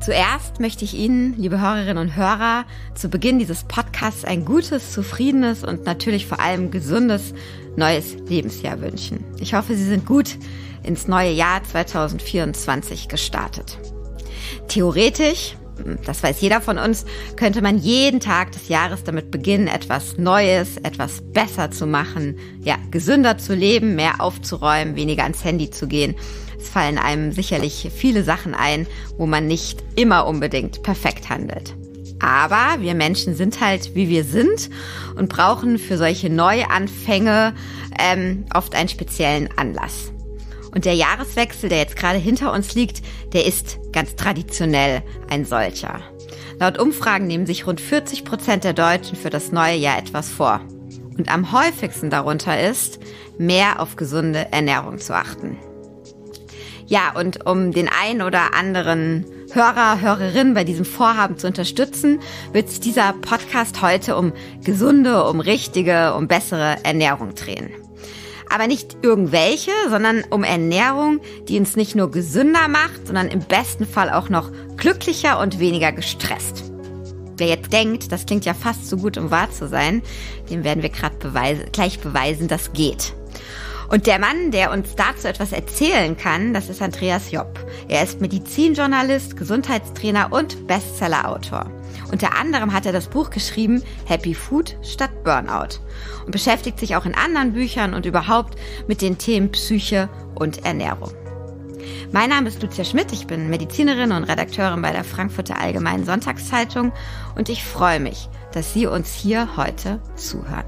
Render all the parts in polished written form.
Zuerst möchte ich Ihnen, liebe Hörerinnen und Hörer, zu Beginn dieses Podcasts ein gutes, zufriedenes und natürlich vor allem gesundes neues Lebensjahr wünschen. Ich hoffe, Sie sind gut ins neue Jahr 2024 gestartet. Theoretisch, das weiß jeder von uns, könnte man jeden Tag des Jahres damit beginnen, etwas Neues, etwas besser zu machen, ja, gesünder zu leben, mehr aufzuräumen, weniger ans Handy zu gehen. Es fallen einem sicherlich viele Sachen ein, wo man nicht immer unbedingt perfekt handelt. Aber wir Menschen sind halt, wie wir sind und brauchen für solche Neuanfänge oft einen speziellen Anlass. Und der Jahreswechsel, der jetzt gerade hinter uns liegt, der ist ganz traditionell ein solcher. Laut Umfragen nehmen sich rund 40% der Deutschen für das neue Jahr etwas vor. Und am häufigsten darunter ist, mehr auf gesunde Ernährung zu achten. Ja, und um den einen oder anderen Hörer, Hörerin bei diesem Vorhaben zu unterstützen, wird sich dieser Podcast heute um gesunde, um richtige, um bessere Ernährung drehen. Aber nicht irgendwelche, sondern um Ernährung, die uns nicht nur gesünder macht, sondern im besten Fall auch noch glücklicher und weniger gestresst. Wer jetzt denkt, das klingt ja fast zu gut, um wahr zu sein, dem werden wir gerade gleich beweisen, das geht. Und der Mann, der uns dazu etwas erzählen kann, das ist Andreas Jopp. Er ist Medizinjournalist, Gesundheitstrainer und Bestsellerautor. Unter anderem hat er das Buch geschrieben, Happy Food statt Burnout. Und beschäftigt sich auch in anderen Büchern und überhaupt mit den Themen Psyche und Ernährung. Mein Name ist Luzia Schmidt, ich bin Medizinerin und Redakteurin bei der Frankfurter Allgemeinen Sonntagszeitung. Und ich freue mich, dass Sie uns hier heute zuhören.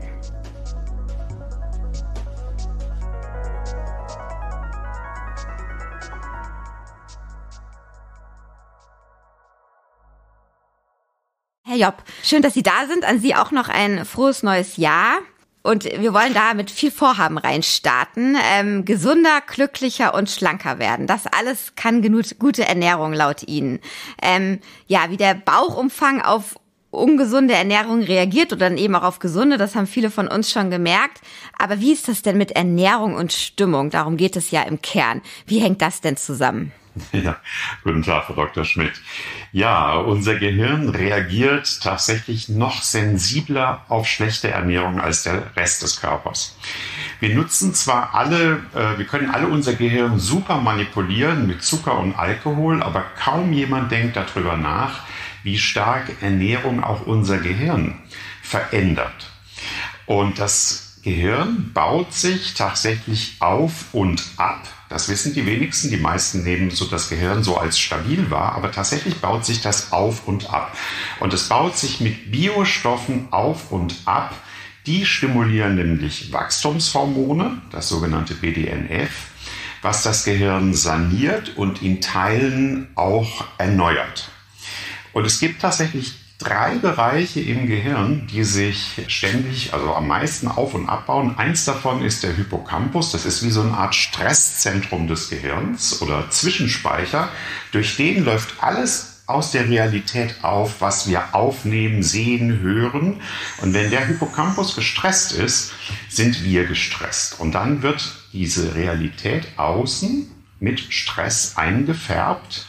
Herr Jopp, schön, dass Sie da sind. An Sie auch noch ein frohes neues Jahr. Und wir wollen da mit viel Vorhaben reinstarten. Gesunder, glücklicher und schlanker werden. Das alles kann gute Ernährung laut Ihnen. Wie der Bauchumfang auf ungesunde Ernährung reagiert oder dann eben auch auf gesunde, das haben viele von uns schon gemerkt. Aber wie ist das denn mit Ernährung und Stimmung? Darum geht es ja im Kern. Wie hängt das denn zusammen? Ja, guten Tag, Frau Dr. Schmidt. Ja, unser Gehirn reagiert tatsächlich noch sensibler auf schlechte Ernährung als der Rest des Körpers. Wir nutzen zwar wir können alle unser Gehirn super manipulieren mit Zucker und Alkohol, aber kaum jemand denkt darüber nach, wie stark Ernährung auch unser Gehirn verändert. Und das Gehirn baut sich tatsächlich auf und ab. Das wissen die wenigsten. Die meisten nehmen so das Gehirn so als stabil wahr, aber tatsächlich baut sich das auf und ab. Und es baut sich mit Biostoffen auf und ab. Die stimulieren nämlich Wachstumshormone, das sogenannte BDNF, was das Gehirn saniert und in Teilen auch erneuert. Und es gibt tatsächlich drei Bereiche im Gehirn, die sich ständig, also am meisten auf- und abbauen. Eins davon ist der Hippocampus. Das ist wie so eine Art Stresszentrum des Gehirns oder Zwischenspeicher. Durch den läuft alles aus der Realität auf, was wir aufnehmen, sehen, hören. Und wenn der Hippocampus gestresst ist, sind wir gestresst. Und dann wird diese Realität außen mit Stress eingefärbt.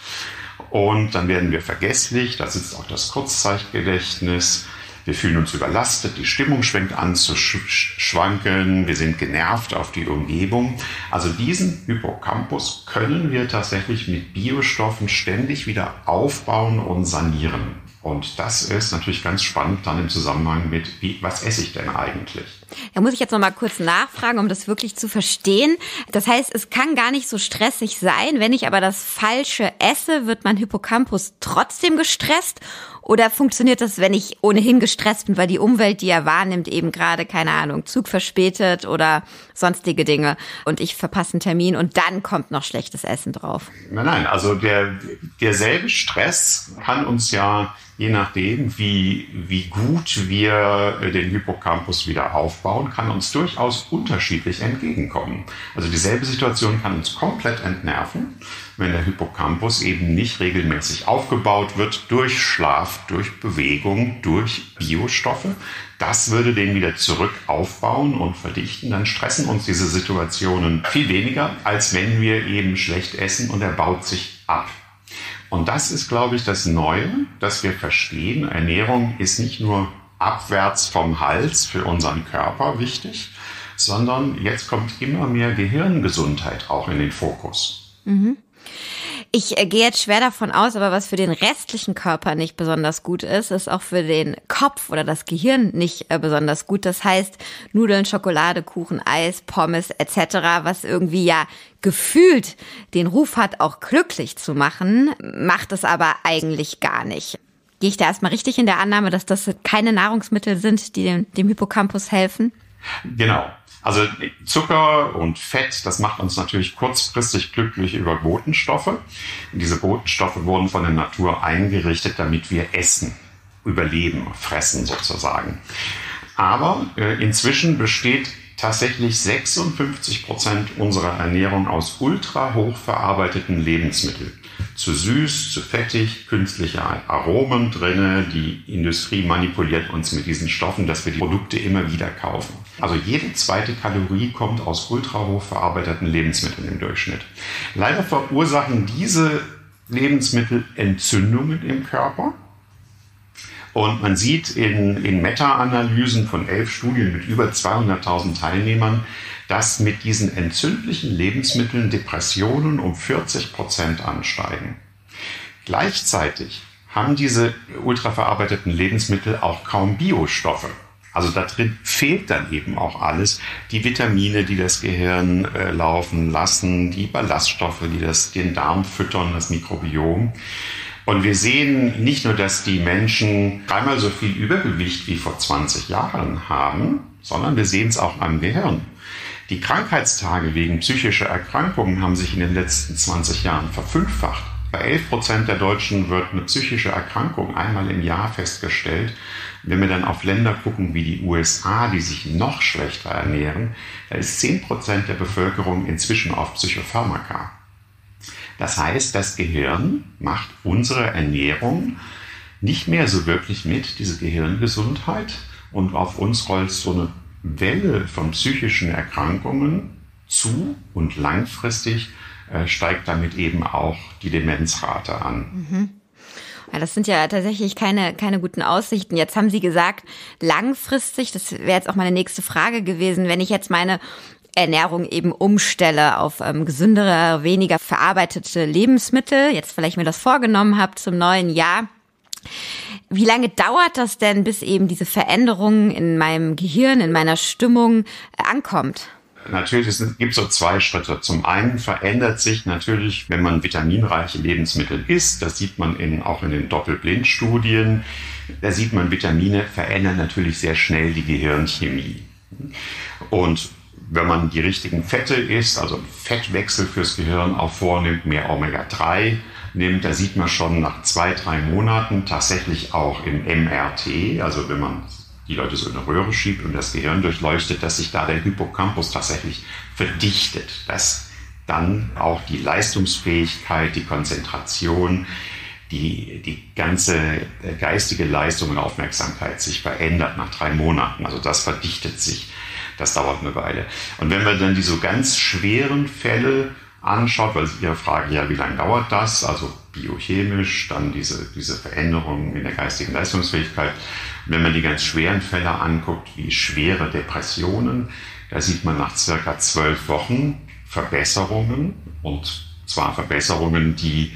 Und dann werden wir vergesslich, da sitzt auch das Kurzzeitgedächtnis. Wir fühlen uns überlastet, die Stimmung schwenkt an zu schwanken, wir sind genervt auf die Umgebung. Also diesen Hippocampus können wir tatsächlich mit Biostoffen ständig wieder aufbauen und sanieren. Und das ist natürlich ganz spannend dann im Zusammenhang mit, was esse ich denn eigentlich? Da muss ich jetzt noch mal kurz nachfragen, um das wirklich zu verstehen. Das heißt, es kann gar nicht so stressig sein. Wenn ich aber das Falsche esse, wird mein Hippocampus trotzdem gestresst? Oder funktioniert das, wenn ich ohnehin gestresst bin, weil die Umwelt, die er wahrnimmt, eben gerade, keine Ahnung, Zug verspätet oder sonstige Dinge und ich verpasse einen Termin und dann kommt noch schlechtes Essen drauf? Nein, also derselbe Stress kann uns ja, je nachdem, wie gut wir den Hippocampus wieder aufbauen, kann uns durchaus unterschiedlich entgegenkommen. Also dieselbe Situation kann uns komplett entnerven, wenn der Hippocampus eben nicht regelmäßig aufgebaut wird durch Schlaf, Kraft, durch Bewegung, durch Biostoffe. Das würde den wieder zurück aufbauen und verdichten. Dann stressen uns diese Situationen viel weniger, als wenn wir eben schlecht essen und er baut sich ab. Und das ist, glaube ich, das Neue, dass wir verstehen. Ernährung ist nicht nur abwärts vom Hals für unseren Körper wichtig, sondern jetzt kommt immer mehr Gehirngesundheit auch in den Fokus. Mhm. Ich gehe jetzt schwer davon aus, aber was für den restlichen Körper nicht besonders gut ist, ist auch für den Kopf oder das Gehirn nicht besonders gut. Das heißt, Nudeln, Schokolade, Kuchen, Eis, Pommes etc., was irgendwie ja gefühlt den Ruf hat, auch glücklich zu machen, macht es aber eigentlich gar nicht. Gehe ich da erstmal richtig in der Annahme, dass das keine Nahrungsmittel sind, die dem Hippocampus helfen? Genau. Also Zucker und Fett, das macht uns natürlich kurzfristig glücklich über Botenstoffe. Diese Botenstoffe wurden von der Natur eingerichtet, damit wir essen, überleben, fressen sozusagen. Aber inzwischen besteht tatsächlich 56% unserer Ernährung aus ultra hochverarbeiteten Lebensmitteln. Zu süß, zu fettig, künstliche Aromen drin. Die Industrie manipuliert uns mit diesen Stoffen, dass wir die Produkte immer wieder kaufen. Also jede zweite Kalorie kommt aus ultra hochverarbeiteten Lebensmitteln im Durchschnitt. Leider verursachen diese Lebensmittel Entzündungen im Körper. Und man sieht in Meta-Analysen von 11 Studien mit über 200.000 Teilnehmern, dass mit diesen entzündlichen Lebensmitteln Depressionen um 40% ansteigen. Gleichzeitig haben diese ultraverarbeiteten Lebensmittel auch kaum Biostoffe. Also da drin fehlt dann eben auch alles. Die Vitamine, die das Gehirn laufen lassen, die Ballaststoffe, die den Darm füttern, das Mikrobiom. Und wir sehen nicht nur, dass die Menschen dreimal so viel Übergewicht wie vor 20 Jahren haben, sondern wir sehen es auch am Gehirn. Die Krankheitstage wegen psychischer Erkrankungen haben sich in den letzten 20 Jahren verfünffacht. Bei 11% der Deutschen wird eine psychische Erkrankung einmal im Jahr festgestellt. Wenn wir dann auf Länder gucken wie die USA, die sich noch schlechter ernähren, da ist 10% der Bevölkerung inzwischen auf Psychopharmaka. Das heißt, das Gehirn macht unsere Ernährung nicht mehr so wirklich mit, diese Gehirngesundheit. Und auf uns rollt so eine Welle von psychischen Erkrankungen zu und langfristig steigt damit eben auch die Demenzrate an. Mhm. Das sind ja tatsächlich keine guten Aussichten. Jetzt haben Sie gesagt, langfristig, das wäre jetzt auch meine nächste Frage gewesen, wenn ich jetzt meine Ernährung eben umstelle auf gesündere, weniger verarbeitete Lebensmittel, jetzt vielleicht mir das vorgenommen habe zum neuen Jahr. Wie lange dauert das denn, bis eben diese Veränderung in meinem Gehirn, in meiner Stimmung ankommt? Natürlich gibt es so zwei Schritte. Zum einen verändert sich natürlich, wenn man vitaminreiche Lebensmittel isst, das sieht man auch in den Doppelblindstudien, da sieht man, Vitamine verändern natürlich sehr schnell die Gehirnchemie. Und wenn man die richtigen Fette isst, also Fettwechsel fürs Gehirn auch vornimmt, mehr Omega-3 nimmt, da sieht man schon nach 2-3 Monaten tatsächlich auch im MRT, also wenn man die Leute so in eine Röhre schiebt und das Gehirn durchleuchtet, dass sich da der Hippocampus tatsächlich verdichtet, dass dann auch die Leistungsfähigkeit, die Konzentration, die ganze geistige Leistung und Aufmerksamkeit sich verändert nach 3 Monaten. Also das verdichtet sich. Das dauert eine Weile. Und wenn man dann die so ganz schweren Fälle anschaut, weil Ihre Frage ja, wie lange dauert das? Also biochemisch, dann diese Veränderungen in der geistigen Leistungsfähigkeit. Wenn man die ganz schweren Fälle anguckt, wie schwere Depressionen, da sieht man nach circa 12 Wochen Verbesserungen. Und zwar Verbesserungen, die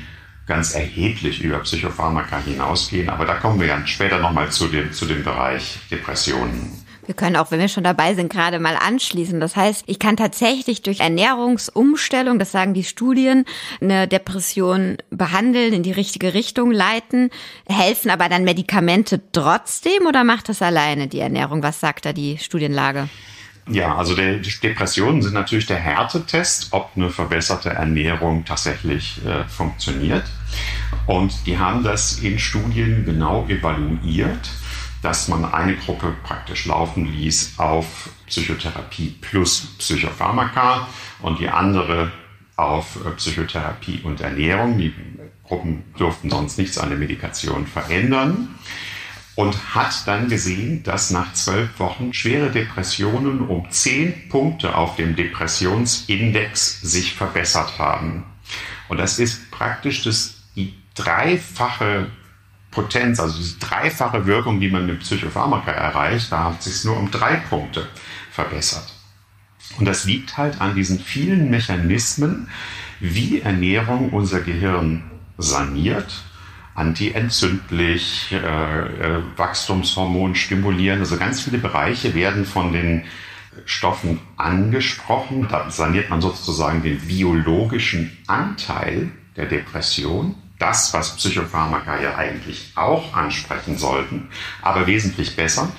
ganz erheblich über Psychopharmaka hinausgehen. Aber da kommen wir dann später nochmal zu dem Bereich Depressionen. Wir können auch, wenn wir schon dabei sind, gerade mal anschließen. Das heißt, ich kann tatsächlich durch Ernährungsumstellung, das sagen die Studien, eine Depression behandeln, in die richtige Richtung leiten. Helfen aber dann Medikamente trotzdem oder macht das alleine die Ernährung? Was sagt da die Studienlage? Ja, also Depressionen sind natürlich der Härtetest, ob eine verbesserte Ernährung tatsächlich funktioniert. Und die haben das in Studien genau evaluiert, dass man eine Gruppe praktisch laufen ließ auf Psychotherapie plus Psychopharmaka und die andere auf Psychotherapie und Ernährung. Die Gruppen durften sonst nichts an der Medikation verändern und hat dann gesehen, dass nach 12 Wochen schwere Depressionen um 10 Punkte auf dem Depressionsindex sich verbessert haben. Und das ist praktisch die dreifache Potenz, also diese dreifache Wirkung, die man mit Psychopharmaka erreicht, da hat es sich nur um 3 Punkte verbessert. Und das liegt halt an diesen vielen Mechanismen, wie Ernährung unser Gehirn saniert, antientzündlich, Wachstumshormon stimulieren. Also ganz viele Bereiche werden von den Stoffen angesprochen. Da saniert man sozusagen den biologischen Anteil der Depression. Das, was Psychopharmaka ja eigentlich auch ansprechen sollten, aber wesentlich besser.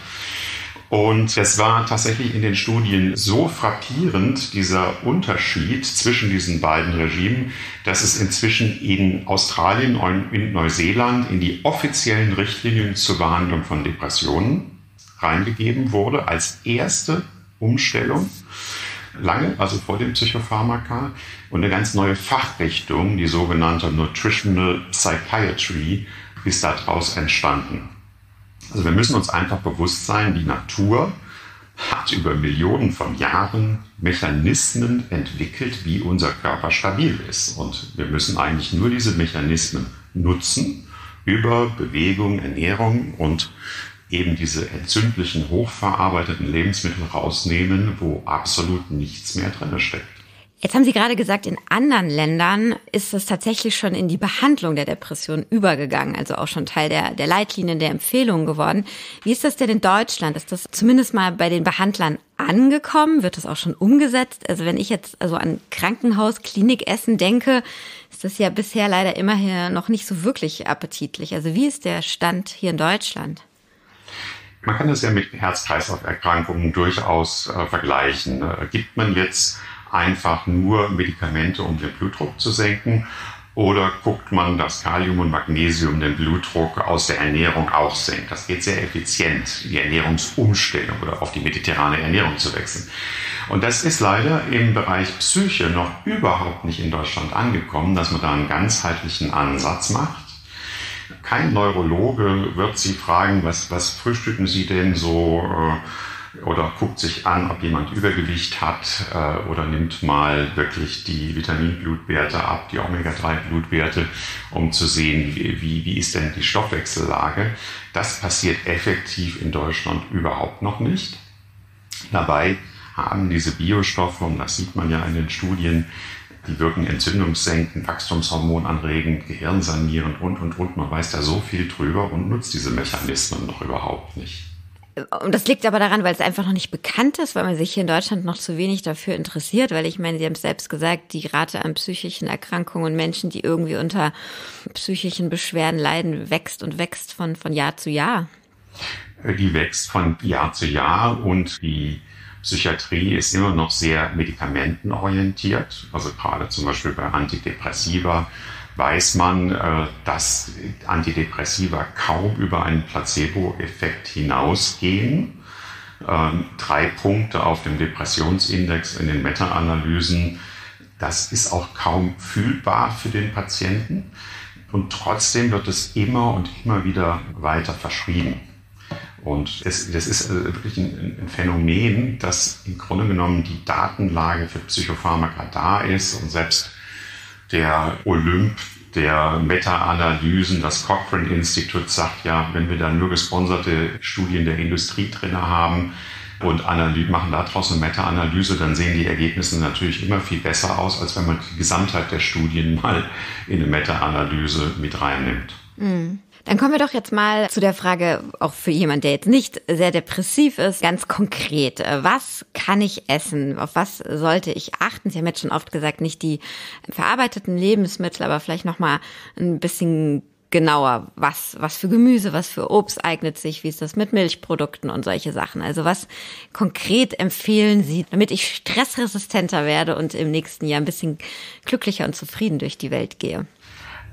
Und es war tatsächlich in den Studien so frappierend, dieser Unterschied zwischen diesen beiden Regimen, dass es inzwischen in Australien und in Neuseeland in die offiziellen Richtlinien zur Behandlung von Depressionen reingegeben wurde, als erste Umstellung, lange, also vor dem Psychopharmaka, und eine ganz neue Fachrichtung, die sogenannte Nutritional Psychiatry, ist daraus entstanden. Also wir müssen uns einfach bewusst sein, die Natur hat über Millionen von Jahren Mechanismen entwickelt, wie unser Körper stabil ist. Und wir müssen eigentlich nur diese Mechanismen nutzen über Bewegung, Ernährung und eben diese entzündlichen, hochverarbeiteten Lebensmittel rausnehmen, wo absolut nichts mehr drin steckt. Jetzt haben Sie gerade gesagt, in anderen Ländern ist es tatsächlich schon in die Behandlung der Depression übergegangen, also auch schon Teil der Leitlinien, der Empfehlungen geworden. Wie ist das denn in Deutschland? Ist das zumindest mal bei den Behandlern angekommen? Wird das auch schon umgesetzt? Also wenn ich jetzt also an Krankenhaus, Klinikessen denke, ist das ja bisher leider immer hier noch nicht so wirklich appetitlich. Also wie ist der Stand hier in Deutschland? Man kann das ja mit Herz-Kreislauf-Erkrankungen durchaus vergleichen. Gibt man jetzt einfach nur Medikamente, um den Blutdruck zu senken? Oder guckt man, dass Kalium und Magnesium den Blutdruck aus der Ernährung auch senkt? Das geht sehr effizient, die Ernährungsumstellung oder auf die mediterrane Ernährung zu wechseln. Und das ist leider im Bereich Psyche noch überhaupt nicht in Deutschland angekommen, dass man da einen ganzheitlichen Ansatz macht. Kein Neurologe wird Sie fragen, was frühstücken Sie denn so, oder guckt sich an, ob jemand Übergewicht hat, oder nimmt mal wirklich die Vitaminblutwerte ab, die Omega-3-Blutwerte, um zu sehen, wie ist denn die Stoffwechsellage. Das passiert effektiv in Deutschland überhaupt noch nicht. Dabei haben diese Biostoffe, und das sieht man ja in den Studien, die wirken entzündungssenkend, Wachstumshormon anregend, Gehirn sanierend und. Man weiß da so viel drüber und nutzt diese Mechanismen noch überhaupt nicht. Und das liegt aber daran, weil es einfach noch nicht bekannt ist, weil man sich hier in Deutschland noch zu wenig dafür interessiert, weil ich meine, Sie haben es selbst gesagt, die Rate an psychischen Erkrankungen und Menschen, die irgendwie unter psychischen Beschwerden leiden, wächst und wächst von Jahr zu Jahr. Die wächst von Jahr zu Jahr und die Psychiatrie ist immer noch sehr medikamentenorientiert. Also gerade zum Beispiel bei Antidepressiva weiß man, dass Antidepressiva kaum über einen Placebo-Effekt hinausgehen. 3 Punkte auf dem Depressionsindex in den Meta-Analysen, das ist auch kaum fühlbar für den Patienten. Und trotzdem wird es immer und immer wieder weiter verschrieben. Und das ist also wirklich ein Phänomen, dass im Grunde genommen die Datenlage für Psychopharmaka da ist und selbst der Olymp der Meta-Analysen, das Cochrane-Institut sagt ja, wenn wir da nur gesponserte Studien der Industrie drin haben und machen daraus eine Meta-Analyse, dann sehen die Ergebnisse natürlich immer viel besser aus, als wenn man die Gesamtheit der Studien mal in eine Meta-Analyse mit reinnimmt. Mhm. Dann kommen wir doch jetzt mal zu der Frage, auch für jemanden, der jetzt nicht sehr depressiv ist, ganz konkret. Was kann ich essen? Auf was sollte ich achten? Sie haben jetzt schon oft gesagt, nicht die verarbeiteten Lebensmittel, aber vielleicht nochmal ein bisschen genauer. Was für Gemüse, was für Obst eignet sich? Wie ist das mit Milchprodukten und solche Sachen? Also was konkret empfehlen Sie, damit ich stressresistenter werde und im nächsten Jahr ein bisschen glücklicher und zufrieden durch die Welt gehe?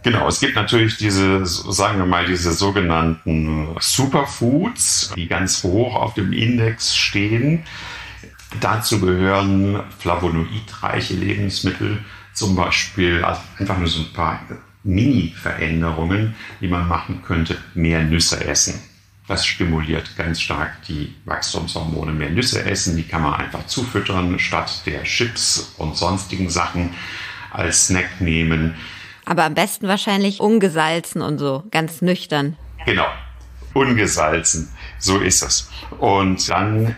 Genau, es gibt natürlich diese sogenannten Superfoods, die ganz hoch auf dem Index stehen. Dazu gehören flavonoidreiche Lebensmittel, zum Beispiel, also einfach nur so ein paar Mini-Veränderungen, die man machen könnte, mehr Nüsse essen. Das stimuliert ganz stark die Wachstumshormone. Mehr Nüsse essen, die kann man einfach zufüttern, statt der Chips und sonstigen Sachen als Snack nehmen. Aber am besten wahrscheinlich ungesalzen und so, ganz nüchtern. Genau, ungesalzen, so ist es. Und dann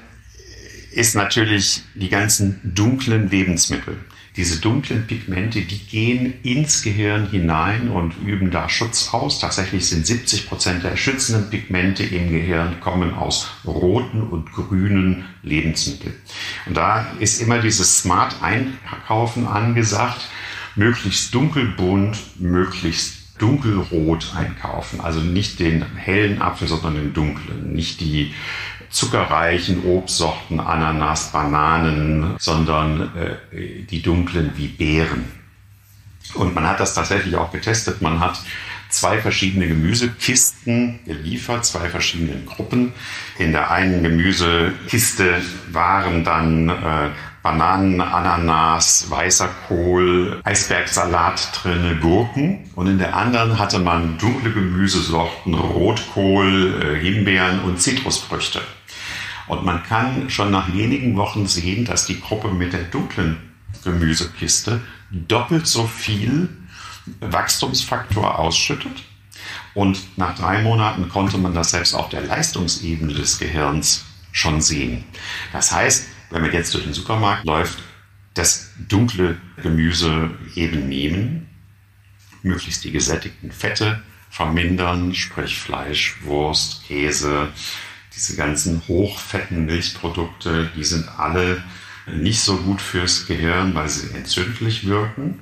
ist natürlich die ganzen dunklen Lebensmittel. Diese dunklen Pigmente, die gehen ins Gehirn hinein und üben da Schutz aus. Tatsächlich sind 70% der schützenden Pigmente im Gehirn kommen aus roten und grünen Lebensmitteln. Und da ist immer dieses Smart Einkaufen angesagt. Möglichst dunkelbunt, möglichst dunkelrot einkaufen. Also nicht den hellen Apfel, sondern den dunklen. Nicht die zuckerreichen Obstsorten, Ananas, Bananen, sondern die dunklen wie Beeren. Und man hat das tatsächlich auch getestet. Man hat 2 verschiedene Gemüsekisten geliefert, 2 verschiedenen Gruppen. In der einen Gemüsekiste waren dann Bananen, Ananas, weißer Kohl, Eisbergsalat drin, Gurken. Und in der anderen hatte man dunkle Gemüsesorten, Rotkohl, Himbeeren und Zitrusfrüchte. Und man kann schon nach wenigen Wochen sehen, dass die Gruppe mit der dunklen Gemüsekiste doppelt so viel Wachstumsfaktor ausschüttet. Und nach 3 Monaten konnte man das selbst auf der Leistungsebene des Gehirns schon sehen. Das heißt, wenn man jetzt durch den Supermarkt läuft, das dunkle Gemüse eben nehmen, möglichst die gesättigten Fette vermindern, sprich Fleisch, Wurst, Käse, diese ganzen hochfetten Milchprodukte, die sind alle nicht so gut fürs Gehirn, weil sie entzündlich wirken.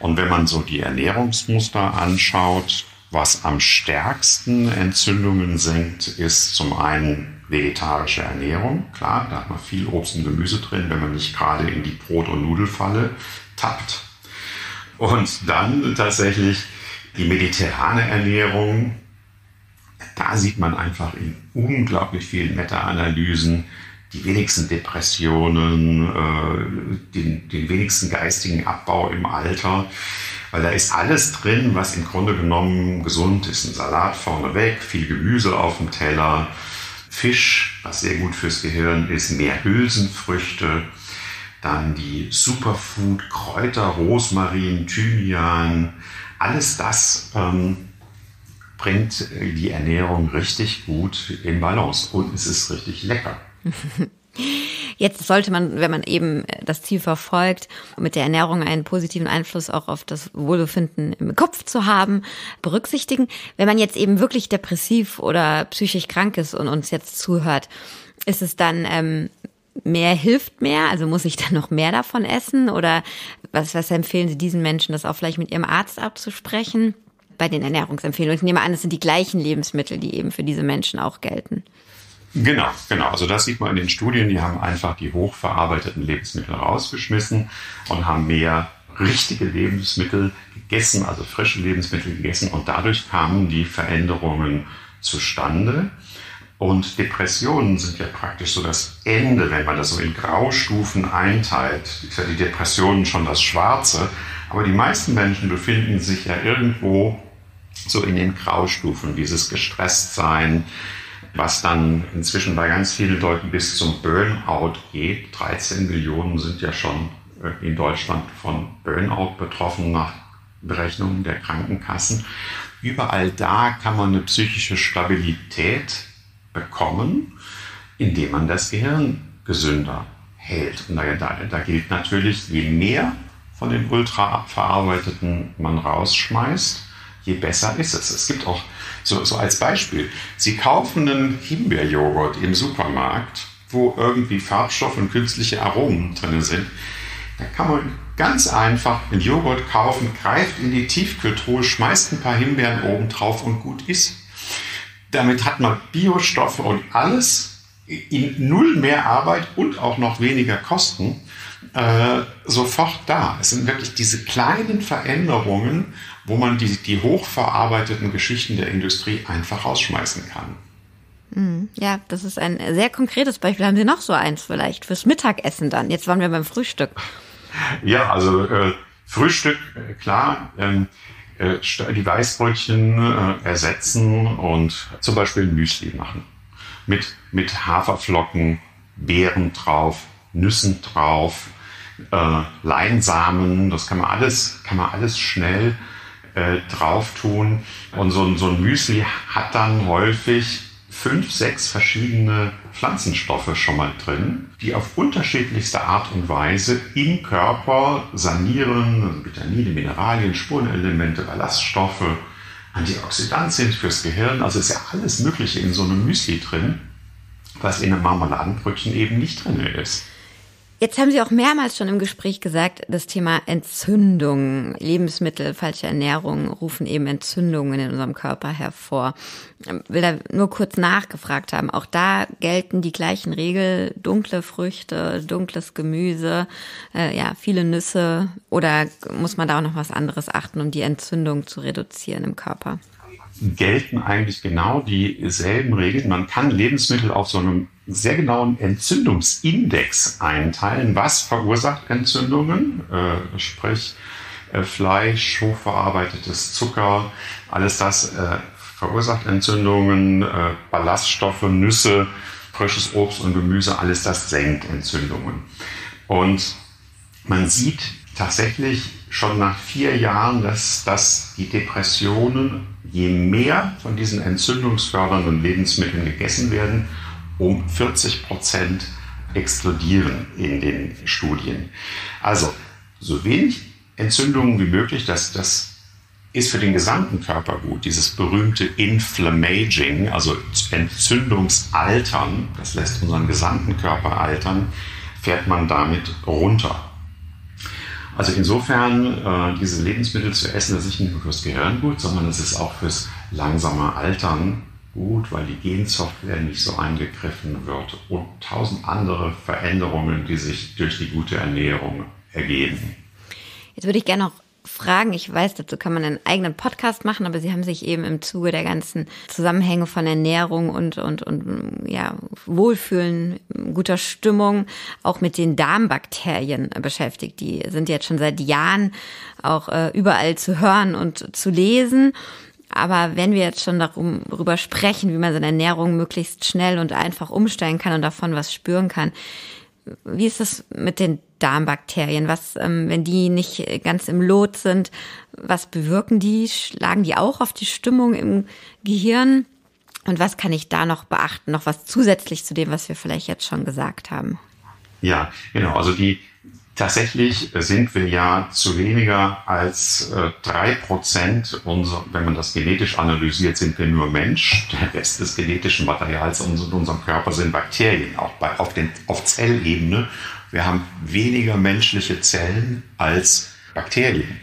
Und wenn man so die Ernährungsmuster anschaut, was am stärksten Entzündungen senkt, ist zum einen vegetarische Ernährung. Klar, da hat man viel Obst und Gemüse drin, wenn man nicht gerade in die Brot- und Nudelfalle tappt. Und dann tatsächlich die mediterrane Ernährung. Da sieht man einfach in unglaublich vielen Meta-Analysen die wenigsten Depressionen, den wenigsten geistigen Abbau im Alter. Weil da ist alles drin, was im Grunde genommen gesund ist. Ein Salat vorneweg, viel Gemüse auf dem Teller, Fisch, was sehr gut fürs Gehirn ist, mehr Hülsenfrüchte, dann die Superfood, Kräuter, Rosmarin, Thymian. Alles das bringt die Ernährung richtig gut in Balance und es ist richtig lecker. Jetzt sollte man, wenn man eben das Ziel verfolgt, mit der Ernährung einen positiven Einfluss auch auf das Wohlbefinden im Kopf zu haben, berücksichtigen. Wenn man jetzt eben wirklich depressiv oder psychisch krank ist und uns jetzt zuhört, ist es dann mehr hilft mehr? Also muss ich dann noch mehr davon essen? Oder was empfehlen Sie diesen Menschen, das auch vielleicht mit ihrem Arzt abzusprechen? Bei den Ernährungsempfehlungen, ich nehme an, es sind die gleichen Lebensmittel, die eben für diese Menschen auch gelten. Genau. Also das sieht man in den Studien. Die haben einfach die hochverarbeiteten Lebensmittel rausgeschmissen und haben mehr richtige Lebensmittel gegessen, also frische Lebensmittel gegessen. Und dadurch kamen die Veränderungen zustande. Und Depressionen sind ja praktisch so das Ende, wenn man das so in Graustufen einteilt. Ist ja die Depressionen schon das Schwarze. Aber die meisten Menschen befinden sich ja irgendwo so in den Graustufen, dieses Gestresstsein, was dann inzwischen bei ganz vielen Leuten bis zum Burnout geht. 13 Millionen sind ja schon in Deutschland von Burnout betroffen nach Berechnungen der Krankenkassen. Überall da kann man eine psychische Stabilität bekommen, indem man das Gehirn gesünder hält. Und da gilt natürlich, je mehr von den ultraverarbeiteten man rausschmeißt, je besser ist es. Es gibt auch, so als Beispiel, Sie kaufen einen Himbeerjoghurt im Supermarkt, wo irgendwie Farbstoffe und künstliche Aromen drin sind. Da kann man ganz einfach einen Joghurt kaufen, greift in die Tiefkühltruhe, schmeißt ein paar Himbeeren oben drauf und gut ist. Damit hat man Biostoffe und alles in null mehr Arbeit und auch noch weniger Kosten sofort da. Es sind wirklich diese kleinen Veränderungen, wo man die hochverarbeiteten Geschichten der Industrie einfach rausschmeißen kann. Ja, das ist ein sehr konkretes Beispiel. Haben Sie noch so eins vielleicht fürs Mittagessen dann? Jetzt waren wir beim Frühstück. Ja, also Frühstück, klar. die Weißbrötchen ersetzen und zum Beispiel Müsli machen. Mit Haferflocken, Beeren drauf, Nüssen drauf, Leinsamen, das kann man alles schnell drauf tun. Und so ein Müsli hat dann häufig 5, 6 verschiedene Pflanzenstoffe schon mal drin, die auf unterschiedlichste Art und Weise im Körper sanieren, Vitamine, Mineralien, Spurenelemente, Ballaststoffe, Antioxidantien fürs Gehirn. Also ist ja alles Mögliche in so einem Müsli drin, was in einem Marmeladenbrötchen eben nicht drin ist. Jetzt haben Sie auch mehrmals schon im Gespräch gesagt, das Thema Entzündung, Lebensmittel, falsche Ernährung rufen eben Entzündungen in unserem Körper hervor. Ich will da nur kurz nachgefragt haben. Auch da gelten die gleichen Regeln, dunkle Früchte, dunkles Gemüse, viele Nüsse. Oder muss man da auch noch was anderes achten, um die Entzündung zu reduzieren im Körper? Gelten eigentlich genau dieselben Regeln. Man kann Lebensmittel auf so einem sehr genauen Entzündungsindex einteilen. Was verursacht Entzündungen? Sprich Fleisch, hochverarbeitetes Zucker, alles das verursacht Entzündungen, Ballaststoffe, Nüsse, frisches Obst und Gemüse, alles das senkt Entzündungen. Und man sieht tatsächlich schon nach 4 Jahren, dass die Depressionen, je mehr von diesen entzündungsfördernden Lebensmitteln gegessen werden, um 40% explodieren in den Studien. Also so wenig Entzündungen wie möglich, das ist für den gesamten Körper gut. Dieses berühmte Inflammaging, also Entzündungsaltern, das lässt unseren gesamten Körper altern, fährt man damit runter. Also insofern, diese Lebensmittel zu essen, das ist nicht nur fürs Gehirn gut, sondern das ist auch fürs langsame Altern gut, weil die Gensoftware nicht so eingegriffen wird und 1000 andere Veränderungen, die sich durch die gute Ernährung ergeben. Jetzt würde ich gerne noch fragen, ich weiß, dazu kann man einen eigenen Podcast machen, aber Sie haben sich eben im Zuge der ganzen Zusammenhänge von Ernährung und Wohlfühlen, guter Stimmung auch mit den Darmbakterien beschäftigt. Die sind jetzt schon seit Jahren auch überall zu hören und zu lesen. Aber wenn wir jetzt schon darüber sprechen, wie man seine Ernährung möglichst schnell und einfach umstellen kann und davon was spüren kann, wie ist das mit den Darmbakterien? Was, wenn die nicht ganz im Lot sind, was bewirken die? Schlagen die auch auf die Stimmung im Gehirn? Und was kann ich da noch beachten? Noch was zusätzlich zu dem, was wir vielleicht jetzt schon gesagt haben? Ja, genau. Also tatsächlich sind wir ja zu weniger als 3%, wenn man das genetisch analysiert, sind wir nur Mensch. Der Rest des genetischen Materials in unserem Körper sind Bakterien, auch auf Zellebene. Wir haben weniger menschliche Zellen als Bakterien.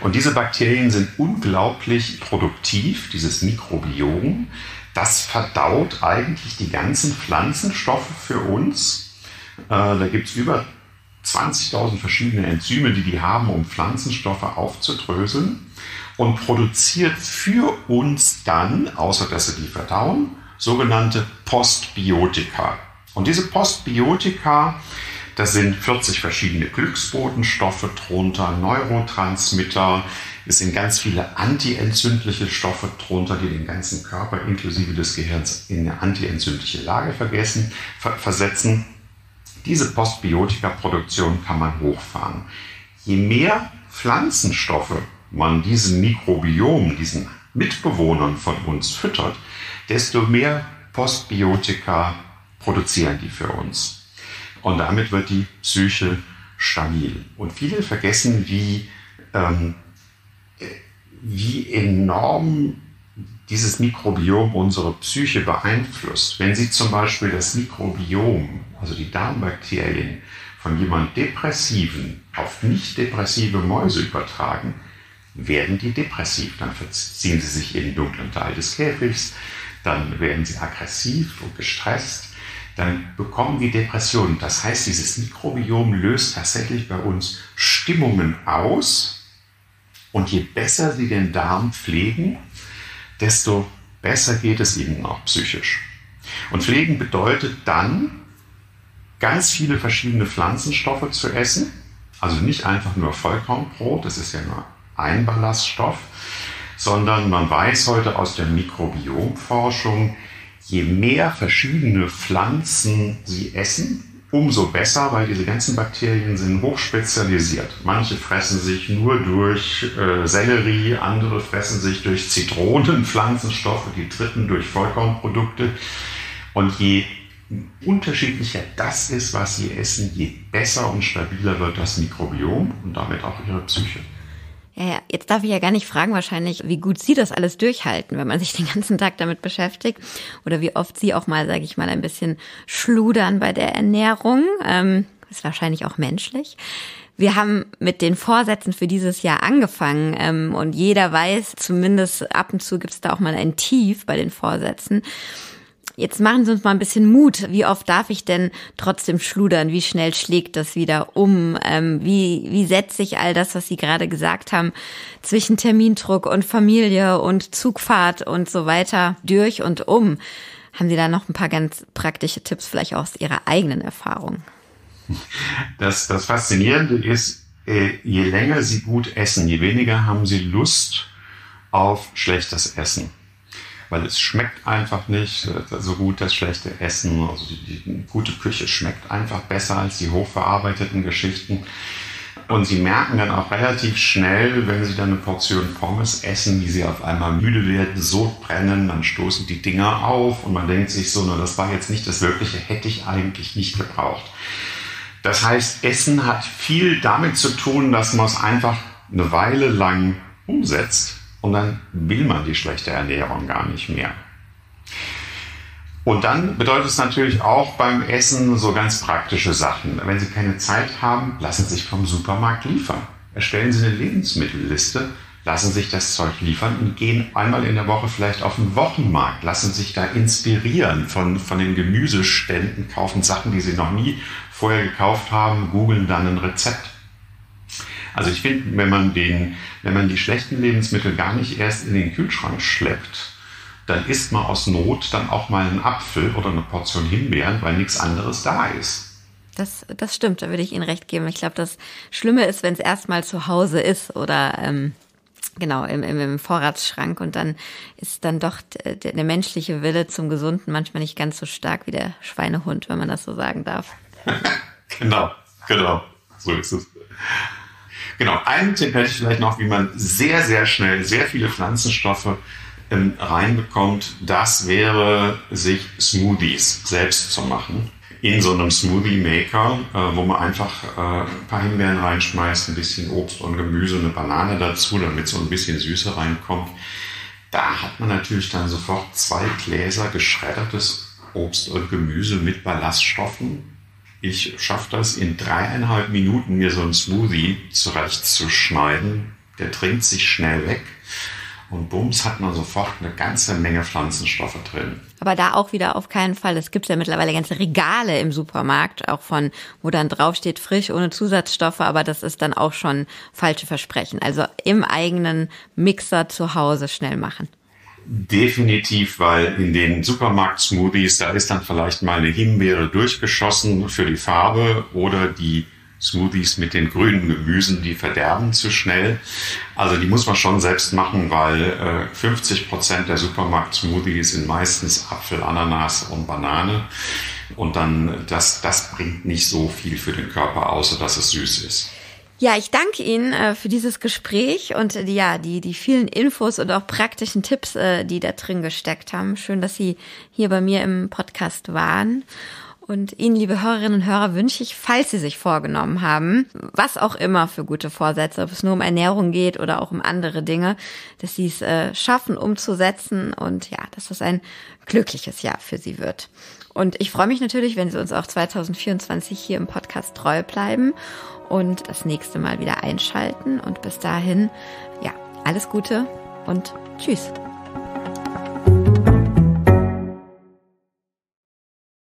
Und diese Bakterien sind unglaublich produktiv, dieses Mikrobiom. Das verdaut eigentlich die ganzen Pflanzenstoffe für uns. Da gibt es über 20.000 verschiedene Enzyme, die haben, um Pflanzenstoffe aufzudröseln und produziert für uns dann, außer dass sie die verdauen, sogenannte Postbiotika. Und diese Postbiotika, das sind 40 verschiedene Glücksbotenstoffe drunter, Neurotransmitter, es sind ganz viele antientzündliche Stoffe drunter, die den ganzen Körper inklusive des Gehirns in eine antientzündliche Lage versetzen. Diese Postbiotika-Produktion kann man hochfahren. Je mehr Pflanzenstoffe man diesem Mikrobiom, diesen Mitbewohnern von uns füttert, desto mehr Postbiotika produzieren die für uns. Und damit wird die Psyche stabil. Und viele vergessen, wie enorm dieses Mikrobiom unsere Psyche beeinflusst. Wenn Sie zum Beispiel das Mikrobiom, also die Darmbakterien, von jemand Depressiven auf nicht depressive Mäuse übertragen, werden die depressiv. Dann verziehen sie sich in den dunklen Teil des Käfigs, dann werden sie aggressiv und gestresst, dann bekommen die Depressionen. Das heißt, dieses Mikrobiom löst tatsächlich bei uns Stimmungen aus. Und je besser Sie den Darm pflegen, desto besser geht es ihnen auch psychisch. Und pflegen bedeutet dann, ganz viele verschiedene Pflanzenstoffe zu essen. Also nicht einfach nur Vollkornbrot, das ist ja nur ein Ballaststoff, sondern man weiß heute aus der Mikrobiomforschung, je mehr verschiedene Pflanzen sie essen, umso besser, weil diese ganzen Bakterien sind hochspezialisiert. Manche fressen sich nur durch Sellerie, andere fressen sich durch Zitronen, Pflanzenstoffe, die dritten durch Vollkornprodukte. Und je unterschiedlicher das ist, was sie essen, je besser und stabiler wird das Mikrobiom und damit auch ihre Psyche. Ja, jetzt darf ich ja gar nicht fragen wahrscheinlich, wie gut Sie das alles durchhalten, wenn man sich den ganzen Tag damit beschäftigt oder wie oft Sie auch mal, sage ich mal, ein bisschen schludern bei der Ernährung. Ist wahrscheinlich auch menschlich. Wir haben mit den Vorsätzen für dieses Jahr angefangen und jeder weiß, zumindest ab und zu gibt es da auch mal ein Tief bei den Vorsätzen. Jetzt machen Sie uns mal ein bisschen Mut. Wie oft darf ich denn trotzdem schludern? Wie schnell schlägt das wieder um? Wie setze ich all das, was Sie gerade gesagt haben, zwischen Termindruck und Familie und Zugfahrt und so weiter durch und um? Haben Sie da noch ein paar ganz praktische Tipps, vielleicht aus Ihrer eigenen Erfahrung? Das Faszinierende ist, je länger Sie gut essen, je weniger haben Sie Lust auf schlechtes Essen. Weil es schmeckt einfach nicht so gut, das schlechte Essen. Also die gute Küche schmeckt einfach besser als die hochverarbeiteten Geschichten. Und Sie merken dann auch relativ schnell, wenn Sie dann eine Portion Pommes essen, wie Sie auf einmal müde werden, so brennen, dann stoßen die Dinger auf und man denkt sich so, na, das war jetzt nicht das Wirkliche, hätte ich eigentlich nicht gebraucht. Das heißt, Essen hat viel damit zu tun, dass man es einfach eine Weile lang umsetzt. Und dann will man die schlechte Ernährung gar nicht mehr. Und dann bedeutet es natürlich auch beim Essen so ganz praktische Sachen. Wenn Sie keine Zeit haben, lassen Sie sich vom Supermarkt liefern. Erstellen Sie eine Lebensmittelliste, lassen sich das Zeug liefern und gehen einmal in der Woche vielleicht auf den Wochenmarkt, lassen sich da inspirieren von den Gemüseständen, kaufen Sachen, die Sie noch nie vorher gekauft haben, googeln dann ein Rezept. Also ich finde, wenn man die schlechten Lebensmittel gar nicht erst in den Kühlschrank schleppt, dann isst man aus Not dann auch mal einen Apfel oder eine Portion Himbeeren, weil nichts anderes da ist. Das stimmt, da würde ich Ihnen recht geben. Ich glaube, das Schlimme ist, wenn es erstmal zu Hause ist oder im Vorratsschrank und dann ist dann doch der menschliche Wille zum Gesunden manchmal nicht ganz so stark wie der Schweinehund, wenn man das so sagen darf. Genau, so ist es. Genau, einen Tipp hätte ich vielleicht noch, wie man sehr, sehr schnell sehr viele Pflanzenstoffe reinbekommt. Das wäre, sich Smoothies selbst zu machen. In so einem Smoothie-Maker, wo man einfach ein paar Himbeeren reinschmeißt, ein bisschen Obst und Gemüse, eine Banane dazu, damit so ein bisschen Süße reinkommt. Da hat man natürlich dann sofort 2 Gläser geschreddertes Obst und Gemüse mit Ballaststoffen. Ich schaffe das in 3,5 Minuten, mir so einen Smoothie zurechtzuschneiden. Der trinkt sich schnell weg und bums, hat man sofort eine ganze Menge Pflanzenstoffe drin. Aber da auch wieder auf keinen Fall. Es gibt ja mittlerweile ganze Regale im Supermarkt, auch von, wo dann draufsteht, frisch, ohne Zusatzstoffe. Aber das ist dann auch schon falsche Versprechen. Also im eigenen Mixer zu Hause schnell machen. Definitiv, weil in den Supermarkt-Smoothies, da ist dann vielleicht mal eine Himbeere durchgeschossen für die Farbe oder die Smoothies mit den grünen Gemüsen, die verderben zu schnell. Also die muss man schon selbst machen, weil 50% der Supermarkt-Smoothies sind meistens Apfel, Ananas und Banane. Und dann, das bringt nicht so viel für den Körper, außer dass es süß ist. Ja, ich danke Ihnen für dieses Gespräch und die vielen Infos und auch praktischen Tipps, die da drin gesteckt haben. Schön, dass Sie hier bei mir im Podcast waren. Und Ihnen, liebe Hörerinnen und Hörer, wünsche ich, falls Sie sich vorgenommen haben, was auch immer für gute Vorsätze, ob es nur um Ernährung geht oder auch um andere Dinge, dass Sie es schaffen, umzusetzen und ja, dass das ein glückliches Jahr für Sie wird. Und ich freue mich natürlich, wenn Sie uns auch 2024 hier im Podcast treu bleiben und das nächste Mal wieder einschalten. Und bis dahin, ja, alles Gute und tschüss.